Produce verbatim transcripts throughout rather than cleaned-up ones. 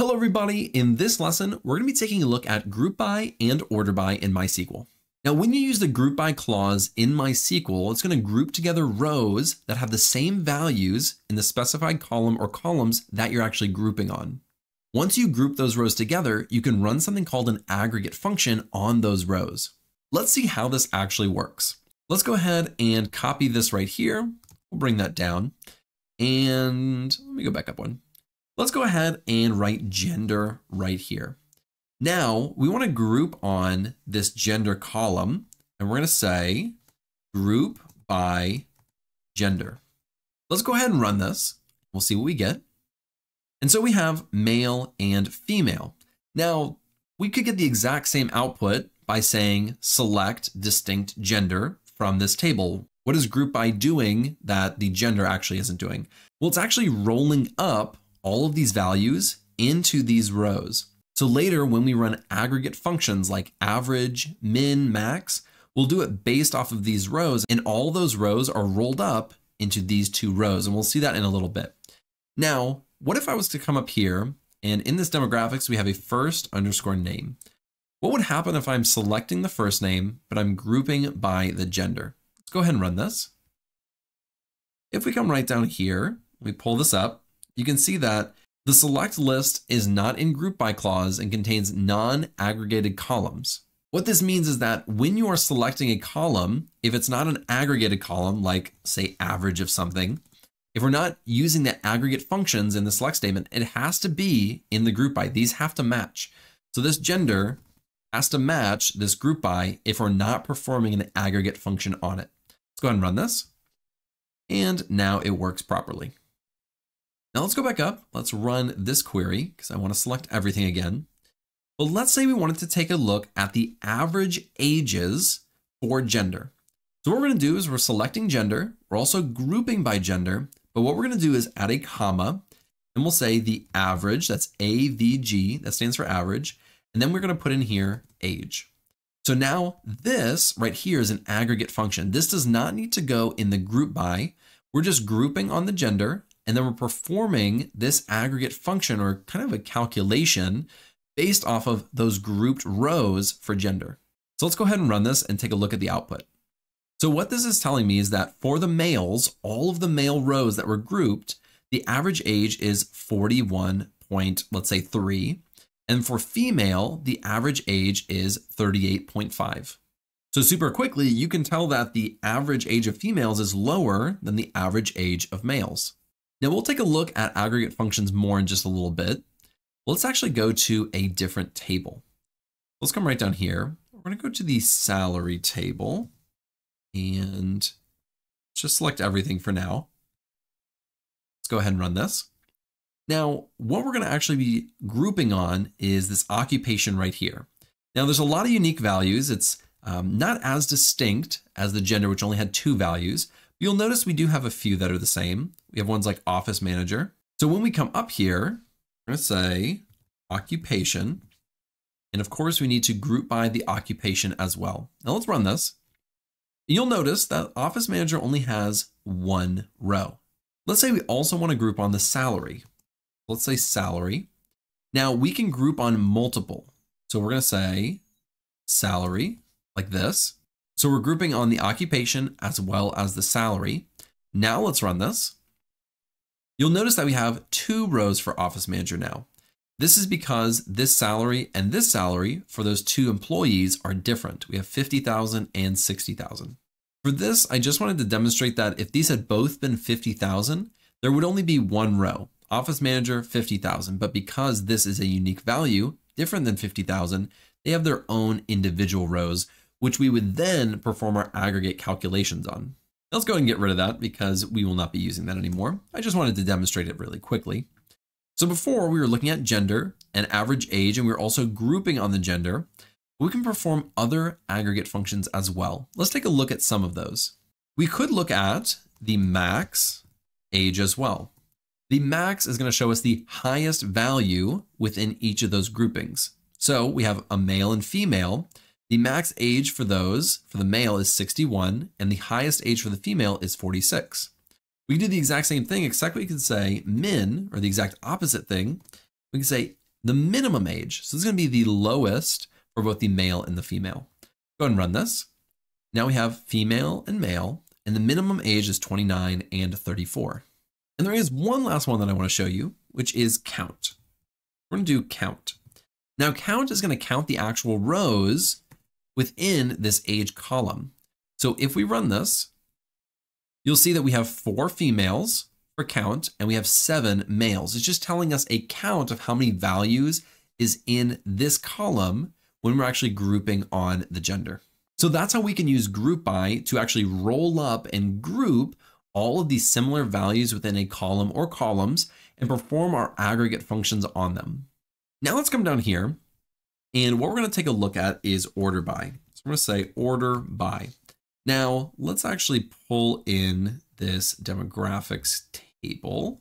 Hello everybody, in this lesson, we're going to be taking a look at Group By and Order By in MySQL. Now when you use the Group By clause in MySQL, it's going to group together rows that have the same values in the specified column or columns that you're actually grouping on. Once you group those rows together, you can run something called an aggregate function on those rows. Let's see how this actually works. Let's go ahead and copy this right here. We'll bring that down and let me go back up one. Let's go ahead and write gender right here. Now we want to group on this gender column and we're going to say group by gender. Let's go ahead and run this. We'll see what we get. And so we have male and female. Now we could get the exact same output by saying select distinct gender from this table. What is group by doing that the gender actually isn't doing? Well, it's actually rolling up all of these values into these rows. So later when we run aggregate functions like average, min, max, we'll do it based off of these rows and all those rows are rolled up into these two rows. And we'll see that in a little bit. Now, what if I was to come up here and in this demographics, we have a first underscore name. What would happen if I'm selecting the first name, but I'm grouping by the gender? Let's go ahead and run this. If we come right down here, we pull this up. You can see that the select list is not in group by clause and contains non-aggregated columns. What this means is that when you are selecting a column, if it's not an aggregated column, like say average of something, if we're not using the aggregate functions in the select statement, it has to be in the group by. These have to match. So this gender has to match this group by if we're not performing an aggregate function on it. Let's go ahead and run this. And now it works properly. Now let's go back up. Let's run this query because I want to select everything again. But let's say we wanted to take a look at the average ages for gender. So what we're going to do is we're selecting gender. We're also grouping by gender, but what we're going to do is add a comma and we'll say the average, that's A V G, that stands for average. And then we're going to put in here age. So now this right here is an aggregate function. This does not need to go in the group by. We're just grouping on the gender. And then we're performing this aggregate function or kind of a calculation based off of those grouped rows for gender. So let's go ahead and run this and take a look at the output. So what this is telling me is that for the males, all of the male rows that were grouped, the average age is forty-one point, let's say three. And for female, the average age is thirty-eight point five. So super quickly, you can tell that the average age of females is lower than the average age of males. Now we'll take a look at aggregate functions more in just a little bit. Let's actually go to a different table. Let's come right down here. We're going to go to the salary table and just select everything for now. Let's go ahead and run this. Now, what we're going to actually be grouping on is this occupation right here. Now there's a lot of unique values. It's um, not as distinct as the gender, which only had two values. You'll notice we do have a few that are the same. We have ones like office manager. So when we come up here, we're gonna say occupation. And of course we need to group by the occupation as well. Now let's run this. You'll notice that office manager only has one row. Let's say we also wanna group on the salary. Let's say salary. Now we can group on multiple. So we're gonna say salary like this. So we're grouping on the occupation as well as the salary. Now let's run this. You'll notice that we have two rows for office manager now. This is because this salary and this salary for those two employees are different. We have fifty thousand and sixty thousand. For this, I just wanted to demonstrate that if these had both been fifty thousand, there would only be one row, office manager fifty thousand, but because this is a unique value different than fifty thousand, they have their own individual rows, which we would then perform our aggregate calculations on. Let's go ahead and get rid of that because we will not be using that anymore. I just wanted to demonstrate it really quickly. So before we were looking at gender and average age, and we were also grouping on the gender. We can perform other aggregate functions as well. Let's take a look at some of those. We could look at the max age as well. The max is gonna show us the highest value within each of those groupings. So we have a male and female. The max age for those, for the male is sixty-one, and the highest age for the female is forty-six. We can do the exact same thing, except we can say min, or the exact opposite thing. We can say the minimum age. So this is going to be the lowest for both the male and the female. Go ahead and run this. Now we have female and male, and the minimum age is twenty-nine and thirty-four. And there is one last one that I want to show you, which is count. We're going to do count. Now count is going to count the actual rows within this age column. So if we run this, you'll see that we have four females for count and we have seven males. It's just telling us a count of how many values is in this column when we're actually grouping on the gender. So that's how we can use Group By to actually roll up and group all of these similar values within a column or columns and perform our aggregate functions on them. Now let's come down here, and what we're going to take a look at is Order By. So I'm going to say Order By. Now let's actually pull in this demographics table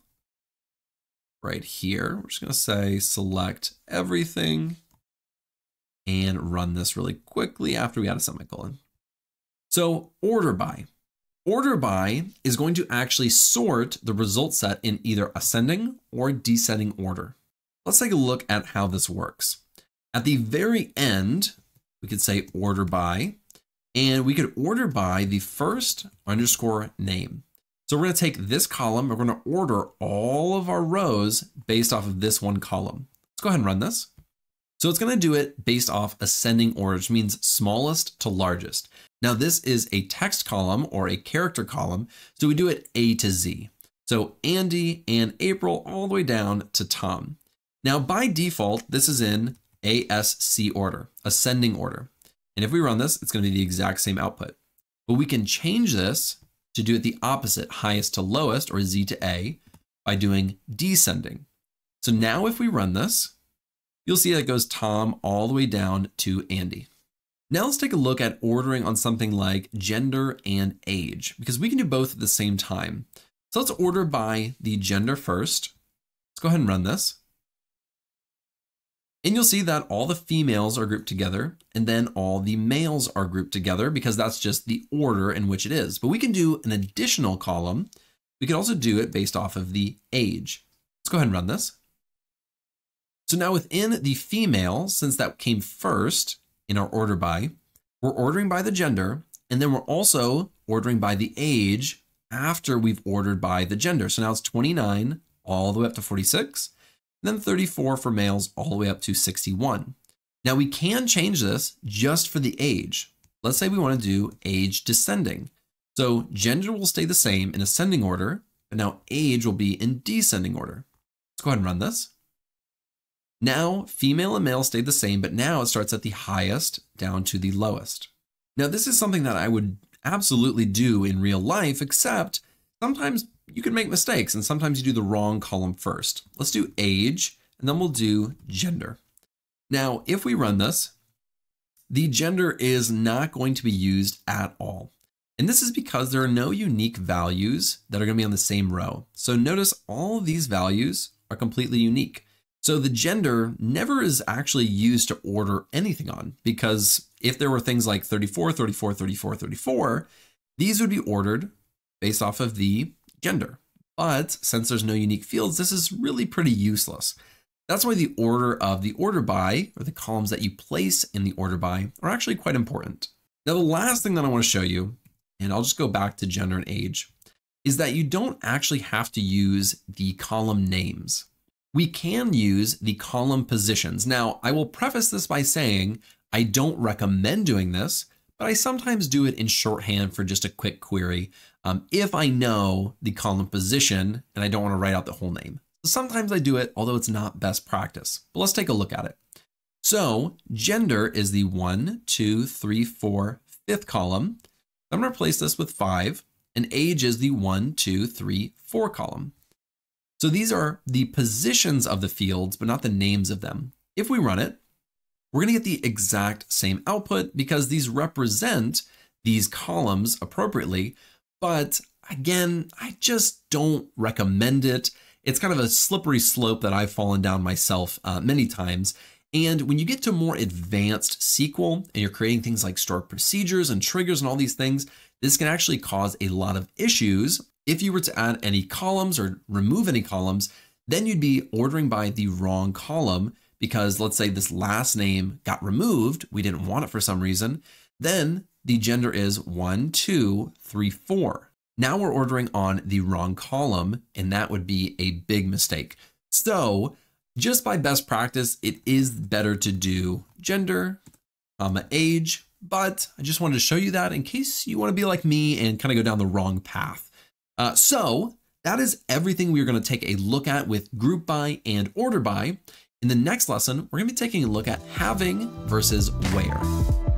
right here. We're just going to say select everything and run this really quickly after we add a semicolon. So Order By. Order By is going to actually sort the result set in either ascending or descending order. Let's take a look at how this works. At the very end, we could say Order By, and we could order by the first underscore name. So we're going to take this column, and we're going to order all of our rows based off of this one column. Let's go ahead and run this. So it's going to do it based off ascending order, which means smallest to largest. Now this is a text column or a character column, so we do it A to Z. So Andy and April all the way down to Tom. Now by default, this is in A S C order, ascending order. And if we run this, it's going to be the exact same output. But we can change this to do it the opposite, highest to lowest, or Z to A, by doing descending. So now if we run this, you'll see that it goes Tom all the way down to Andy. Now let's take a look at ordering on something like gender and age, because we can do both at the same time. So let's order by the gender first. Let's go ahead and run this. And you'll see that all the females are grouped together and then all the males are grouped together because that's just the order in which it is. But we can do an additional column. We can also do it based off of the age. Let's go ahead and run this. So now within the female, since that came first in our order by, we're ordering by the gender, and then we're also ordering by the age after we've ordered by the gender. So now it's twenty-nine all the way up to forty-six, and then thirty-four for males all the way up to sixty-one. Now we can change this just for the age. Let's say we want to do age descending. So gender will stay the same in ascending order, but now age will be in descending order. Let's go ahead and run this. Now, female and male stayed the same, but now it starts at the highest down to the lowest. Now, this is something that I would absolutely do in real life, except sometimes you can make mistakes and sometimes you do the wrong column first. Let's do age and then we'll do gender. Now, if we run this, the gender is not going to be used at all. And this is because there are no unique values that are going to be on the same row. So notice all of these values are completely unique. So the gender never is actually used to order anything on, because if there were things like thirty-four, thirty-four, thirty-four, thirty-four, these would be ordered based off of the gender. But since there's no unique fields, this is really pretty useless. That's why the order of the order by, or the columns that you place in the order by, are actually quite important. Now, the last thing that I want to show you, and I'll just go back to gender and age, is that you don't actually have to use the column names. We can use the column positions. Now, I will preface this by saying I don't recommend doing this, but I sometimes do it in shorthand for just a quick query um, if I know the column position and I don't want to write out the whole name. Sometimes I do it, although it's not best practice. But let's take a look at it. So gender is the one, two, three, four, fifth column. I'm going to replace this with five, and age is the one, two, three, four column. So these are the positions of the fields, but not the names of them. If we run it, we're going to get the exact same output because these represent these columns appropriately. But again, I just don't recommend it. It's kind of a slippery slope that I've fallen down myself uh, many times. And when you get to more advanced S Q L and you're creating things like stored procedures and triggers and all these things, this can actually cause a lot of issues. If you were to add any columns or remove any columns, then you'd be ordering by the wrong column because let's say this last name got removed, we didn't want it for some reason, then the gender is one, two, three, four. Now we're ordering on the wrong column, and that would be a big mistake. So just by best practice, it is better to do gender, comma, age, but I just wanted to show you that in case you want to be like me and kind of go down the wrong path. Uh, so that is everything we're going to take a look at with Group By and Order By. In the next lesson, we're going to be taking a look at having versus where.